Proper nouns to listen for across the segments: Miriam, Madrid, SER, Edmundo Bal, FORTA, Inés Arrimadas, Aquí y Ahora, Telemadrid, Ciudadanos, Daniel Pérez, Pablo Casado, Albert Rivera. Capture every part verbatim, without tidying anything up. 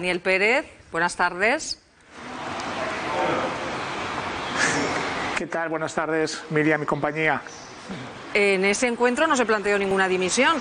Daniel Pérez, buenas tardes. ¿Qué tal? Buenas tardes, Miriam y compañía. En ese encuentro no se planteó ninguna dimisión.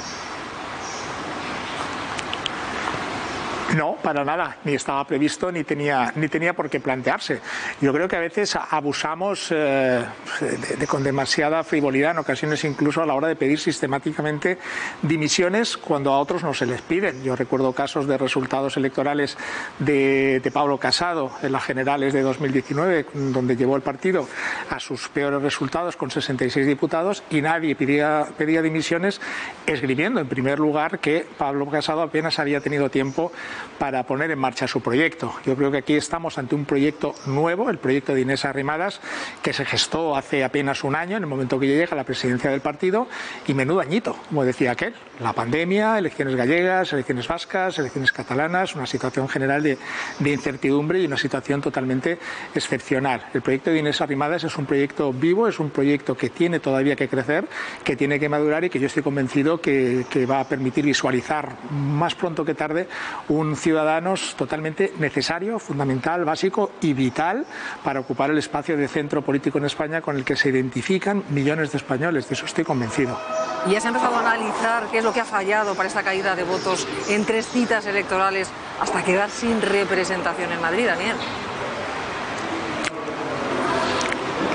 No, para nada, ni estaba previsto ni tenía ni tenía por qué plantearse. Yo creo que a veces abusamos eh, de, de, con demasiada frivolidad, en ocasiones incluso a la hora de pedir sistemáticamente dimisiones cuando a otros no se les piden. Yo recuerdo casos de resultados electorales de, de Pablo Casado en las generales de dos mil diecinueve, donde llevó el partido a sus peores resultados con sesenta y seis diputados y nadie pedía, pedía dimisiones, esgrimiendo en primer lugar que Pablo Casado apenas había tenido tiempo para poner en marcha su proyecto. Yo creo que aquí estamos ante un proyecto nuevo, el proyecto de Inés Arrimadas, que se gestó hace apenas un año, en el momento que yo llegué a la presidencia del partido, y menudo añito, como decía aquel, la pandemia, elecciones gallegas, elecciones vascas, elecciones catalanas, una situación general de, de incertidumbre y una situación totalmente excepcional. El proyecto de Inés Arrimadas es un proyecto vivo, es un proyecto que tiene todavía que crecer, que tiene que madurar y que yo estoy convencido que, que va a permitir visualizar más pronto que tarde un Ciudadanos totalmente necesario, fundamental, básico y vital para ocupar el espacio de centro político en España con el que se identifican millones de españoles, de eso estoy convencido. ¿Y has empezado a analizar qué es lo que ha fallado para esta caída de votos en tres citas electorales hasta quedar sin representación en Madrid, Daniel?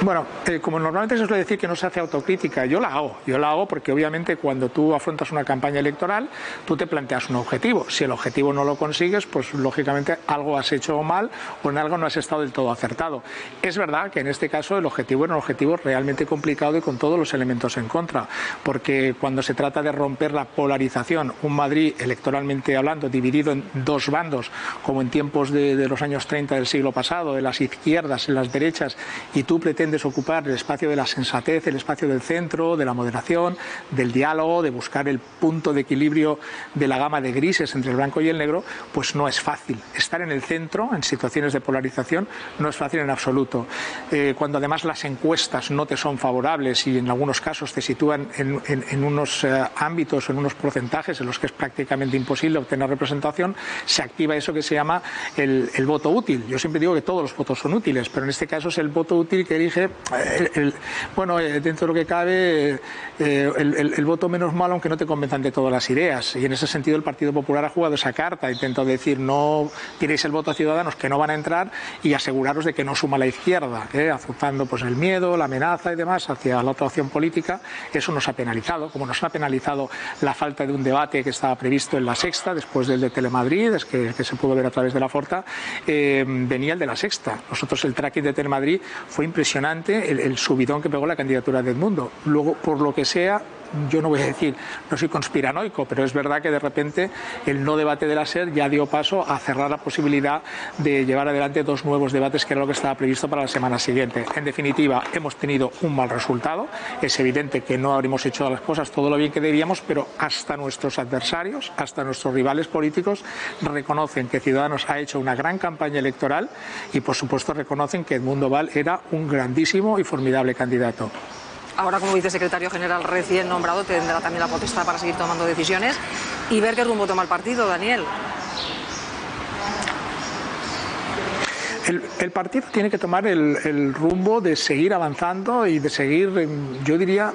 Bueno, eh, como normalmente se suele decir que no se hace autocrítica, yo la hago, yo la hago porque obviamente cuando tú afrontas una campaña electoral, tú te planteas un objetivo, si el objetivo no lo consigues, pues lógicamente algo has hecho mal o en algo no has estado del todo acertado. Es verdad que en este caso el objetivo era un objetivo realmente complicado y con todos los elementos en contra, porque cuando se trata de romper la polarización, un Madrid electoralmente hablando dividido en dos bandos, como en tiempos de, de los años treinta del siglo pasado, de las izquierdas y las derechas, y tú pretendes ocupar el espacio de la sensatez, el espacio del centro, de la moderación, del diálogo, de buscar el punto de equilibrio de la gama de grises entre el blanco y el negro, pues no es fácil. Estar en el centro, en situaciones de polarización, no es fácil en absoluto. Eh, cuando además las encuestas no te son favorables y en algunos casos te sitúan en, en, en unos eh, ámbitos, en unos porcentajes en los que es prácticamente imposible obtener representación, se activa eso que se llama el, el voto útil. Yo siempre digo que todos los votos son útiles, pero en este caso es el voto útil que elige El, el, bueno, dentro de lo que cabe, eh, el, el, el voto menos malo, aunque no te convenzan de todas las ideas. Y en ese sentido el Partido Popular ha jugado esa carta, intentó decir no tiréis el voto a Ciudadanos que no van a entrar y aseguraros de que no suma la izquierda, ¿eh? Azotando pues el miedo, la amenaza y demás hacia la otra opción política. Eso nos ha penalizado, como nos ha penalizado la falta de un debate que estaba previsto en La Sexta, después del de Telemadrid, es que, que se pudo ver a través de la FORTA, eh, venía el de La Sexta. Nosotros el tracking de Telemadrid fue impresionante. El, el subidón que pegó la candidatura de Edmundo. Luego, por lo que sea, yo no voy a decir, no soy conspiranoico, pero es verdad que de repente el no debate de la S E R ya dio paso a cerrar la posibilidad de llevar adelante dos nuevos debates, que era lo que estaba previsto para la semana siguiente. En definitiva, hemos tenido un mal resultado. Es evidente que no habremos hecho las cosas todo lo bien que debíamos, pero hasta nuestros adversarios, hasta nuestros rivales políticos, reconocen que Ciudadanos ha hecho una gran campaña electoral y, por supuesto, reconocen que Edmundo Bal era un grandísimo y formidable candidato. Ahora, como vicesecretario general recién nombrado, tendrá también la potestad para seguir tomando decisiones y ver qué rumbo toma el partido, Daniel. El, el partido tiene que tomar el, el rumbo de seguir avanzando y de seguir, yo diría,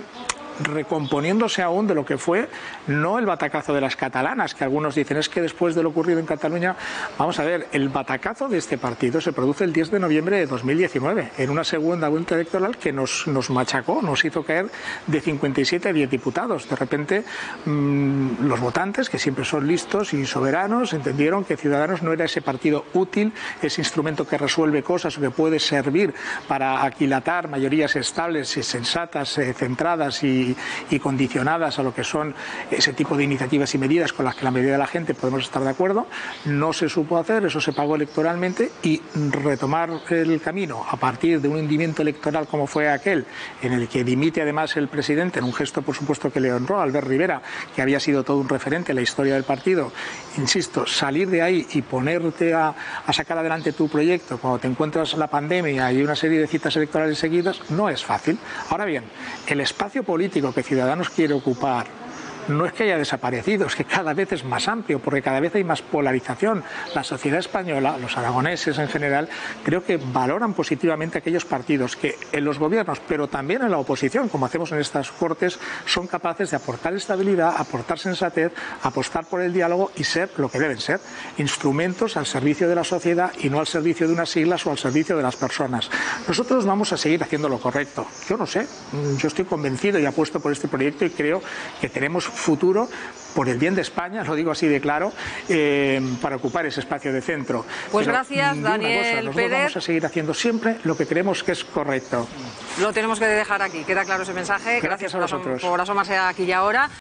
recomponiéndose aún de lo que fue no el batacazo de las catalanas, que algunos dicen es que después de lo ocurrido en Cataluña. Vamos a ver, el batacazo de este partido se produce el diez de noviembre de dos mil diecinueve en una segunda vuelta electoral que nos, nos machacó, nos hizo caer de cincuenta y siete a diez diputados. De repente mmm, los votantes, que siempre son listos y soberanos, entendieron que Ciudadanos no era ese partido útil, ese instrumento que resuelve cosas o que puede servir para aquilatar mayorías estables y sensatas, eh, centradas y y condicionadas a lo que son ese tipo de iniciativas y medidas con las que la mayoría de la gente podemos estar de acuerdo. No se supo hacer, eso se pagó electoralmente, y retomar el camino a partir de un hundimiento electoral como fue aquel, en el que dimite además el presidente, en un gesto por supuesto que le honró a Albert Rivera, que había sido todo un referente en la historia del partido. Insisto, salir de ahí y ponerte a, a sacar adelante tu proyecto cuando te encuentras la pandemia y una serie de citas electorales seguidas, no es fácil. Ahora bien, el espacio político que Ciudadanos quiere ocupar no es que haya desaparecido, es que cada vez es más amplio, porque cada vez hay más polarización. La sociedad española, los aragoneses en general, creo que valoran positivamente aquellos partidos que en los gobiernos, pero también en la oposición, como hacemos en estas Cortes, son capaces de aportar estabilidad, aportar sensatez, apostar por el diálogo y ser lo que deben ser, instrumentos al servicio de la sociedad y no al servicio de unas siglas o al servicio de las personas. Nosotros vamos a seguir haciendo lo correcto. Yo no sé, yo estoy convencido y apuesto por este proyecto y creo que tenemos futuro por el bien de España, lo digo así de claro, eh, para ocupar ese espacio de centro. Pues pero, gracias, Daniel cosa, nosotros Pérez. Vamos a seguir haciendo siempre lo que creemos que es correcto. Lo tenemos que dejar aquí, queda claro ese mensaje. Gracias, gracias a vosotros por asomarse aquí y ahora.